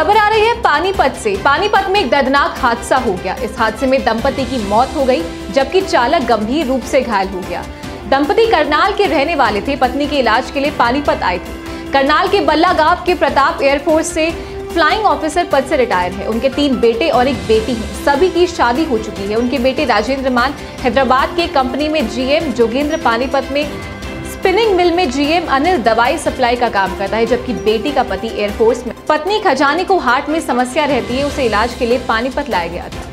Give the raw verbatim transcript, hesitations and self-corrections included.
खबर आ रही है पानीपत से। पानीपत में एक दर्दनाक हादसा हो गया। इस हादसे में दंपति की मौत हो गई जबकि चालक गंभीर रूप से घायल हो गया। दंपति करनाल के रहने वाले थे। पत्नी के इलाज के लिए पानीपत आए थे। करनाल के बल्ला गांव के प्रताप एयरफोर्स से फ्लाइंग ऑफिसर पद से रिटायर है। उनके तीन बेटे और एक बेटी हैं। सभी की शादी हो चुकी है। उनके बेटे राजेंद्र मान हैदराबाद के कंपनी में जीएम, जोगेंद्र पानीपत में स्पिनिंग मिल में जीएम, अनिल दवाई सप्लाई का काम करता है जबकि बेटी का पति एयरफोर्स में। पत्नी खजाने को हार्ट में समस्या रहती है, उसे इलाज के लिए पानीपत लाया गया था।